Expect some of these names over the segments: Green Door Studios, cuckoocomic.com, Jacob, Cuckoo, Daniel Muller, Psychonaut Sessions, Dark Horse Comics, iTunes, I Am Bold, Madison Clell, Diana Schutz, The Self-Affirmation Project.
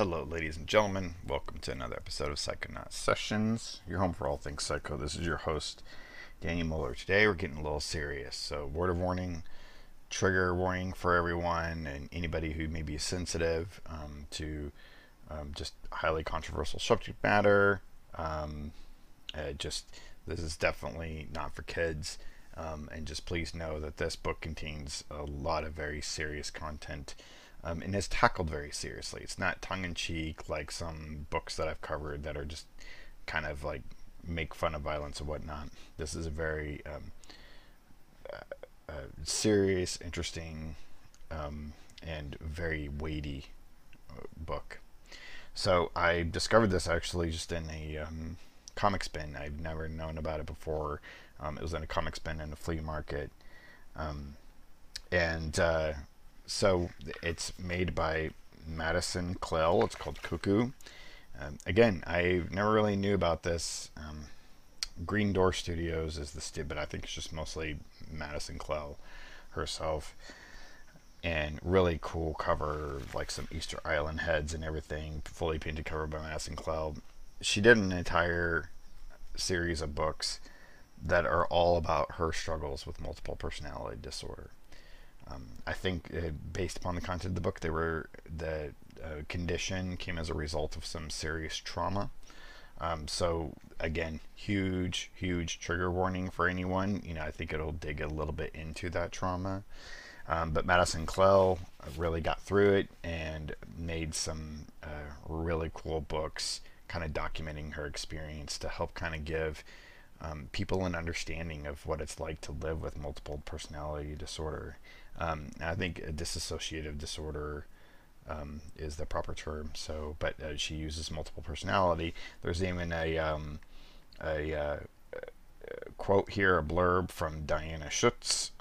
Hello, ladies and gentlemen. Welcome to another episode of Psychonaut Sessions, your home for all things psycho. This is your host, Daniel Muller. Today we're getting a little serious, so word of warning, trigger warning for everyone and anybody who may be sensitive to just highly controversial subject matter. This is definitely not for kids, and just please know that this book contains a lot of very serious content. And it's tackled very seriously. It's not tongue-in-cheek like some books that I've covered that are just kind of like make fun of violence and whatnot. This is a very serious, interesting, and very weighty book. So I discovered this actually just in a comics bin. I've never known about it before. It was in a comics bin in a flea market. So it's made by Madison Clell. It's called Cuckoo. Again, I never really knew about this. Green Door Studios is the studio, but I think it's just mostly Madison Clell herself. And really cool cover, like some Easter Island heads and everything, fully painted cover by Madison Clell. She did an entire series of books that are all about her struggles with multiple personality disorder. I think based upon the content of the book, the condition came as a result of some serious trauma. So again, huge, huge trigger warning for anyone. You know, I think it'll dig a little bit into that trauma. But Madison Clell really got through it and made some really cool books, kind of documenting her experience to help kind of give people an understanding of what it's like to live with multiple personality disorder. I think a dissociative disorder is the proper term. So, but she uses multiple personality. There's even a quote here, a blurb from Diana Schutz,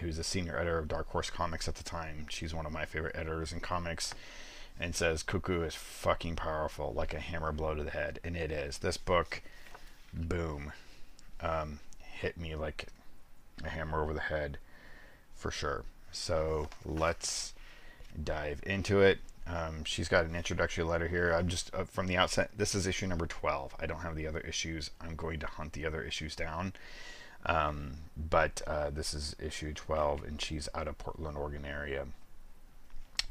who's a senior editor of Dark Horse Comics at the time. She's one of my favorite editors in comics, and says, "Cuckoo is fucking powerful, like a hammer blow to the head." And it is. This book, boom, hit me like a hammer over the head. For sure. So let's dive into it. She's got an introductory letter here. I'm just from the outset, this is issue number 12. I don't have the other issues. I'm going to hunt the other issues down. But this is issue 12, and she's out of Portland, Oregon area.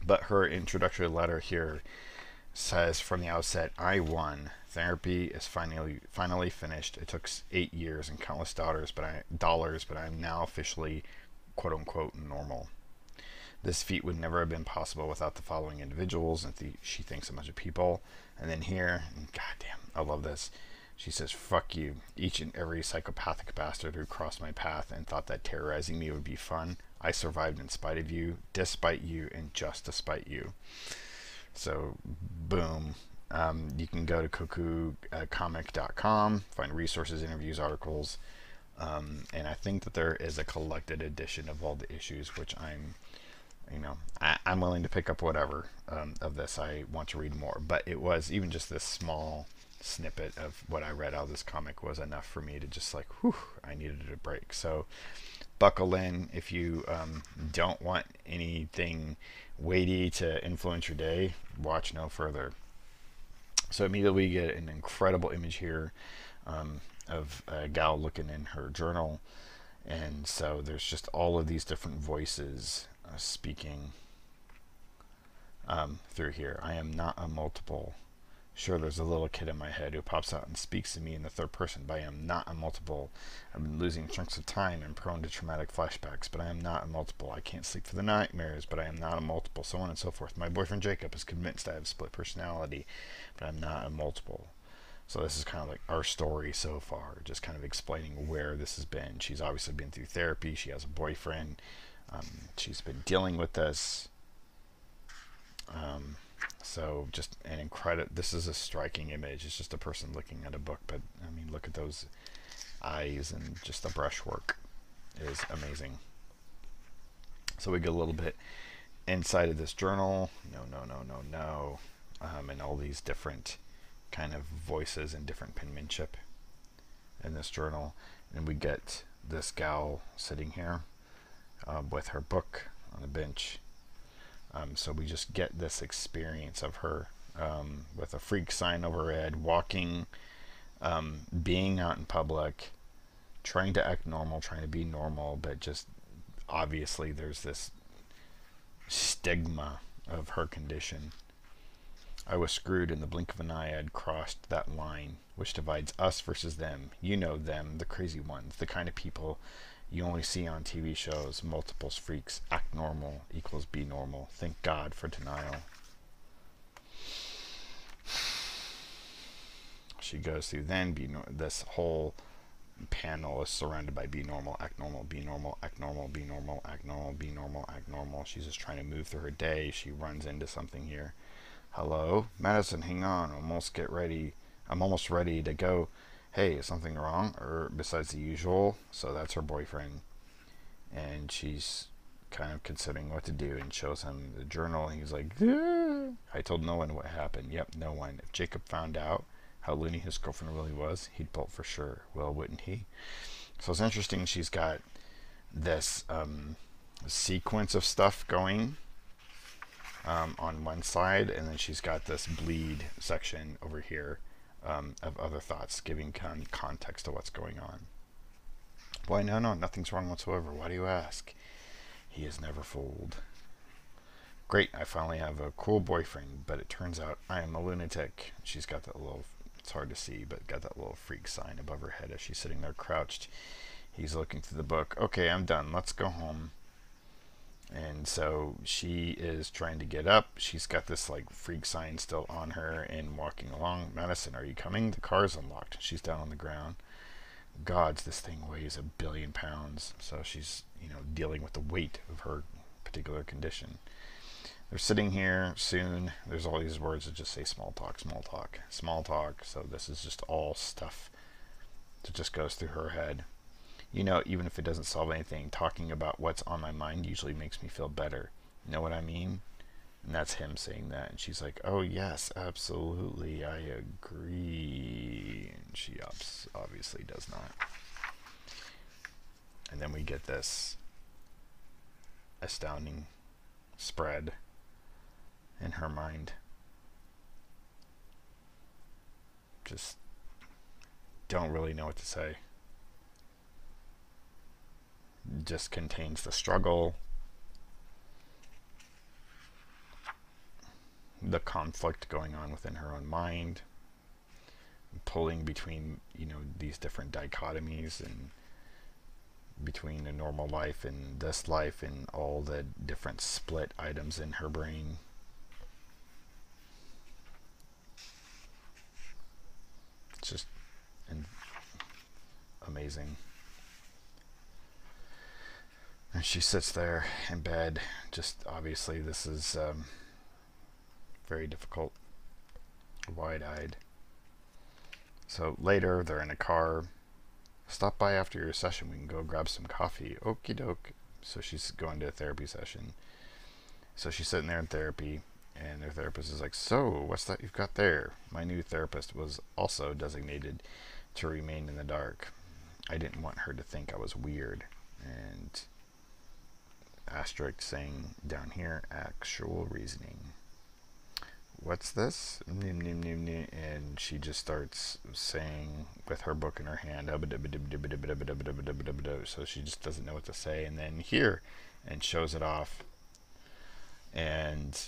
But her introductory letter here says from the outset, "I won. Therapy is finally finished. It took 8 years and countless dollars, but I'm now officially quote-unquote normal. This feat would never have been possible without the following individuals," and she thanks a bunch of people. And then here, and goddamn, I love this, she says, "Fuck you, each and every psychopathic bastard who crossed my path and thought that terrorizing me would be fun. I survived in spite of you, despite you, and just despite you." So, boom. You can go to cuckoocomic.com, find resources, interviews, articles. And I think that there is a collected edition of all the issues, which I'm willing to pick up whatever of this. I want to read more, but it was even just this small snippet of what I read out of this comic was enough for me to just like, whew, I needed a break. So buckle in if you don't want anything weighty to influence your day, watch no further. So immediately we get an incredible image here of a gal looking in her journal, and so there's just all of these different voices speaking through here. "I am not a multiple. Sure, there's a little kid in my head who pops out and speaks to me in the third person, but I am not a multiple. I've been losing chunks of time and prone to traumatic flashbacks, but I am not a multiple. I can't sleep for the nightmares, but I am not a multiple," so on and so forth. "My boyfriend Jacob is convinced I have split personality, but I'm not a multiple." So this is kind of like our story so far, just kind of explaining where this has been. She's obviously been through therapy. She has a boyfriend. She's been dealing with this. So just an incredible, this is a striking image. It's just a person looking at a book, but I mean, look at those eyes and just the brushwork is amazing. So we get a little bit inside of this journal. No. And all these different kind of voices and different penmanship in this journal, and we get this gal sitting here with her book on a bench, So we just get this experience of her with a freak sign over her head, walking, being out in public, trying to act normal, trying to be normal, but just obviously there's this stigma of her condition. I was screwed. In the blink of an eye, I had crossed that line which divides us versus them. You know them, the crazy ones, the kind of people you only see on TV shows. Multiples, freaks, act normal equals be normal. Thank God for denial. She goes through then be no, this whole panel is surrounded by be normal, act normal, be normal, act normal, be normal, act normal, be normal, act normal. She's just trying to move through her day. She runs into something here. Hello? Madison, hang on. I'm almost ready to go. Hey, is something wrong? Or besides the usual? So that's her boyfriend. And she's kind of considering what to do and shows him the journal. And he's like, ah. I told no one what happened. Yep, no one. If Jacob found out how loony his girlfriend really was, he'd bolt for sure. Well, wouldn't he? So it's interesting. She's got this sequence of stuff going on one side, and then she's got this bleed section over here of other thoughts, giving kind of context to what's going on. Why, no, nothing's wrong whatsoever. Why do you ask? He is never fooled. Great, I finally have a cool boyfriend, but it turns out I am a lunatic. She's got that little, it's hard to see, but got that little freak sign above her head as she's sitting there crouched. He's looking through the book. Okay, I'm done. Let's go home. And so she is trying to get up. She's got this like freak sign still on her and walking along. Madison, are you coming? The car's unlocked. She's down on the ground. Gods, this thing weighs 1,000,000,000 pounds. So she's, you know, dealing with the weight of her particular condition. They're sitting here soon. There's all these words that just say small talk, small talk, small talk. So this is just all stuff that just goes through her head. You know, even if it doesn't solve anything, talking about what's on my mind usually makes me feel better. You know what I mean? And that's him saying that. And she's like, oh, yes, absolutely, I agree. And she obviously does not. And then we get this astounding spread in her mind. Just don't really know what to say. Just contains the struggle, the conflict going on within her own mind, pulling between, you know, these different dichotomies and between a normal life and this life and all the different split items in her brain. It's just amazing. And she sits there in bed. Just obviously this is very difficult, wide-eyed. So later they're in a car. Stop by after your session. We can go grab some coffee. Okie doke. So she's going to a therapy session. So she's sitting there in therapy, and their therapist is like, so what's that you've got there? My new therapist was also designated to remain in the dark. I didn't want her to think I was weird. And asterisk saying down here, actual reasoning. What's this? And she just starts saying with her book in her hand. So she just doesn't know what to say. And then here, and shows it off. And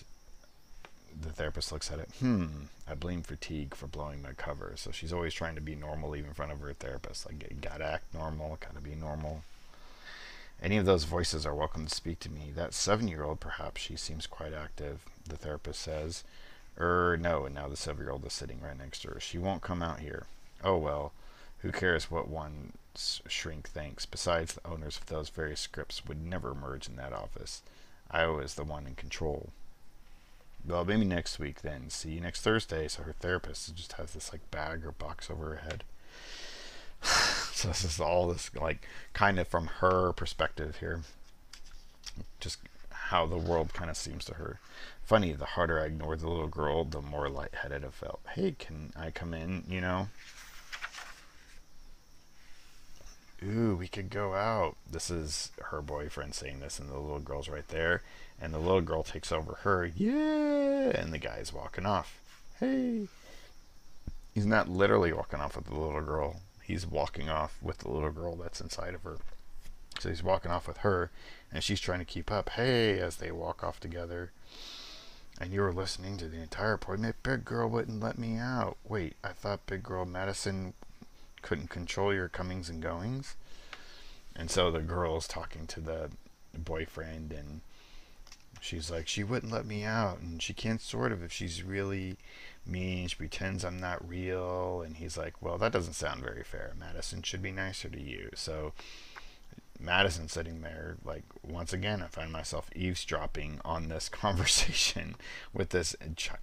the therapist looks at it. I blame fatigue for blowing my cover. So she's always trying to be normal, even in front of her therapist. Like, gotta act normal, gotta be normal. Any of those voices are welcome to speak to me. That 7-year-old, perhaps, she seems quite active, the therapist says. No, and now the 7-year-old is sitting right next to her. She won't come out here. Oh, well, who cares what one shrink thinks? Besides, the owners of those various scripts would never merge in that office. I was the one in control. Well, maybe next week, then. See you next Thursday. So her therapist just has this, like, bag or box over her head. So this is all this, like, kind of from her perspective here, just how the world kind of seems to her. Funny, the harder I ignored the little girl, the more lightheaded I felt. Hey, can I come in, you know? ooh, we could go out. This is her boyfriend saying this, and the little girl's right there. And the little girl takes over her, yeah, and the guy's walking off. Hey. He's not literally walking off with the little girl. He's walking off with the little girl that's inside of her. So he's walking off with her, and she's trying to keep up, hey, as they walk off together. And you were listening to the entire appointment. Big girl wouldn't let me out. Wait, I thought big girl Madison couldn't control your comings and goings. And so the girl's talking to the boyfriend, and she's like, she wouldn't let me out, and she can't sort of if she's really mean. She pretends I'm not real. And he's like, well, that doesn't sound very fair. Madison should be nicer to you. So Madison sitting there, like, once again, I find myself eavesdropping on this conversation with this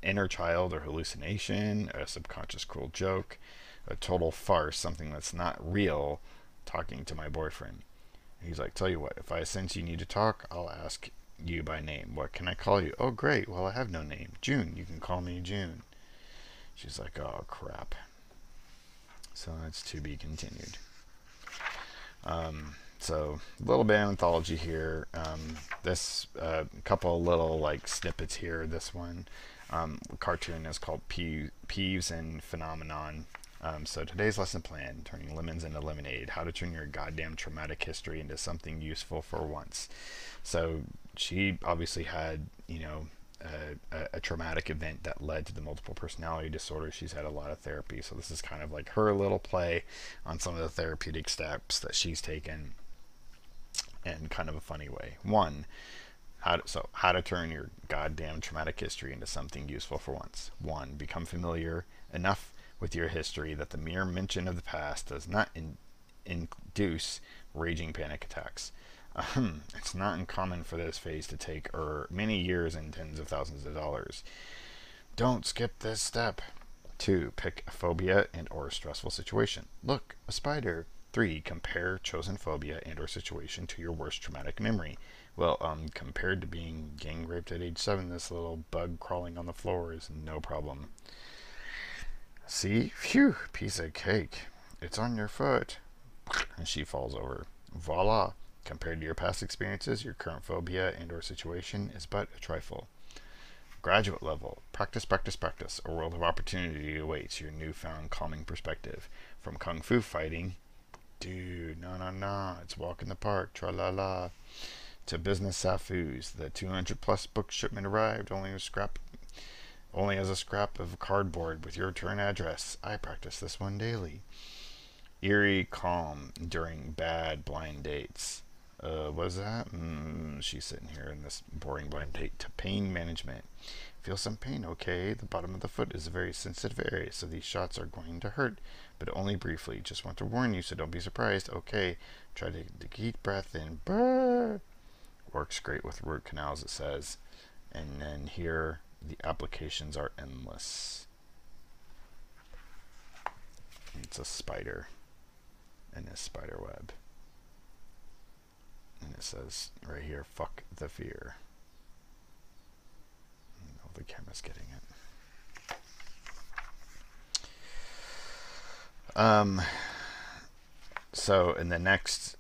inner child or hallucination, a subconscious cruel joke, a total farce, something that's not real, talking to my boyfriend. And he's like, tell you what, if I sense you need to talk, I'll ask you by name. What can I call you? Oh, great. Well, I have no name. June. You can call me June. She's like, oh, crap. So that's to be continued. So a little bit of anthology here. This couple little like snippets here. This one cartoon is called Peeves and Phenomenon. So today's lesson plan, turning lemons into lemonade, how to turn your goddamn traumatic history into something useful for once. So she obviously had, you know, a traumatic event that led to the multiple personality disorder. She's had a lot of therapy. So this is kind of like her little play on some of the therapeutic steps that she's taken in kind of a funny way. One, how to turn your goddamn traumatic history into something useful for once. One, become familiar enough with your history that the mere mention of the past does not induce raging panic attacks. It's not uncommon for this phase to take many years and tens of thousands of dollars. Don't skip this step. 2. Pick a phobia and or stressful situation. Look, a spider. 3. Compare chosen phobia and or situation to your worst traumatic memory. Well, compared to being gang raped at age 7, this little bug crawling on the floor is no problem. See? Phew, piece of cake. It's on your foot. And she falls over. Voila. Compared to your past experiences, your current phobia and or situation is but a trifle. Graduate level. Practice, practice, practice. A world of opportunity awaits your newfound calming perspective. From kung fu fighting, dude, nah, nah, nah, it's walk in the park, tra-la-la, to business safus. The 200+ book shipment arrived, only as a scrap of cardboard with your return address. I practice this one daily. Eerie calm during bad blind dates. What is that? She's sitting here in this boring blind date. To pain management. Feel some pain, okay? The bottom of the foot is a very sensitive area, so these shots are going to hurt, but only briefly. Just want to warn you, so don't be surprised. Okay, try to take a deep breath in. Brrr. Works great with root canals, it says. And then here... the applications are endless. It's a spider in a spider web. And it says right here, fuck the fear. Oh, the camera's getting it. So in the next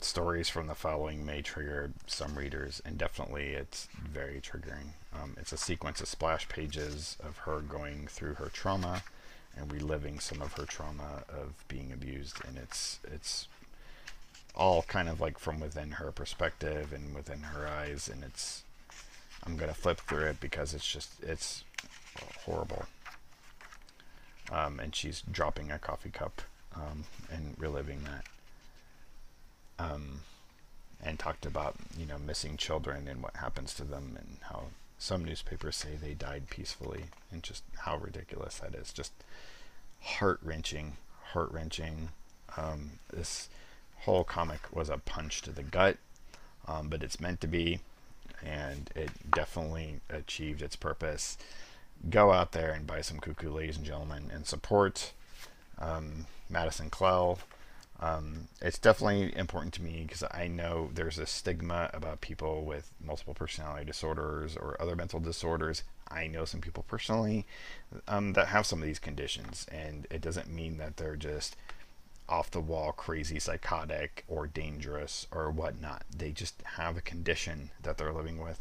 stories from the following may trigger some readers, and definitely it's very triggering. It's a sequence of splash pages of her going through her trauma and reliving some of her trauma of being abused, and it's all kind of like from within her perspective and within her eyes, and it's, I'm gonna flip through it because it's just, it's horrible. And she's dropping a coffee cup. And reliving that, and talked about, you know, missing children and what happens to them, and how some newspapers say they died peacefully, and just how ridiculous that is. Just heart-wrenching, heart-wrenching. This whole comic was a punch to the gut, but it's meant to be, and it definitely achieved its purpose. Go out there and buy some Cuckoo, ladies and gentlemen, and support Madison Clell. It's definitely important to me because I know there's a stigma about people with multiple personality disorders or other mental disorders. I know some people personally that have some of these conditions, and it doesn't mean that they're just off the wall, crazy, psychotic, or dangerous, or whatnot. They just have a condition that they're living with.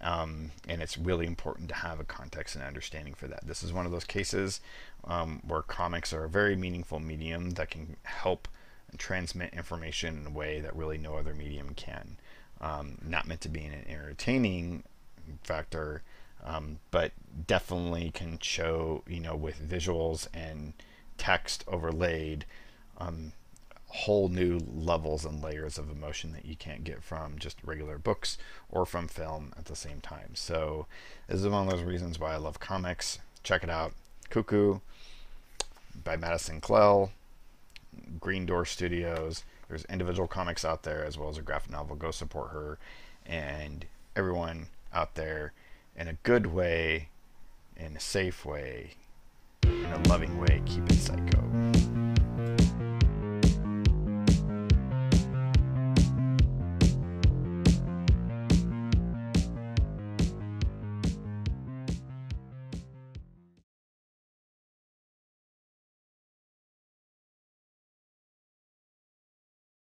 And it's really important to have a context and understanding for that. This is one of those cases where comics are a very meaningful medium that can help transmit information in a way that really no other medium can. Not meant to be an entertaining factor, but definitely can show, you know, with visuals and text overlaid, whole new levels and layers of emotion that you can't get from just regular books or from film at the same time. So this is one of those reasons why I love comics. Check it out. Cuckoo by Madison Clell, Green Door Studios. There's individual comics out there as well as a graphic novel. Go support her and everyone out there in a good way, in a safe way, in a loving way. Keep it psycho.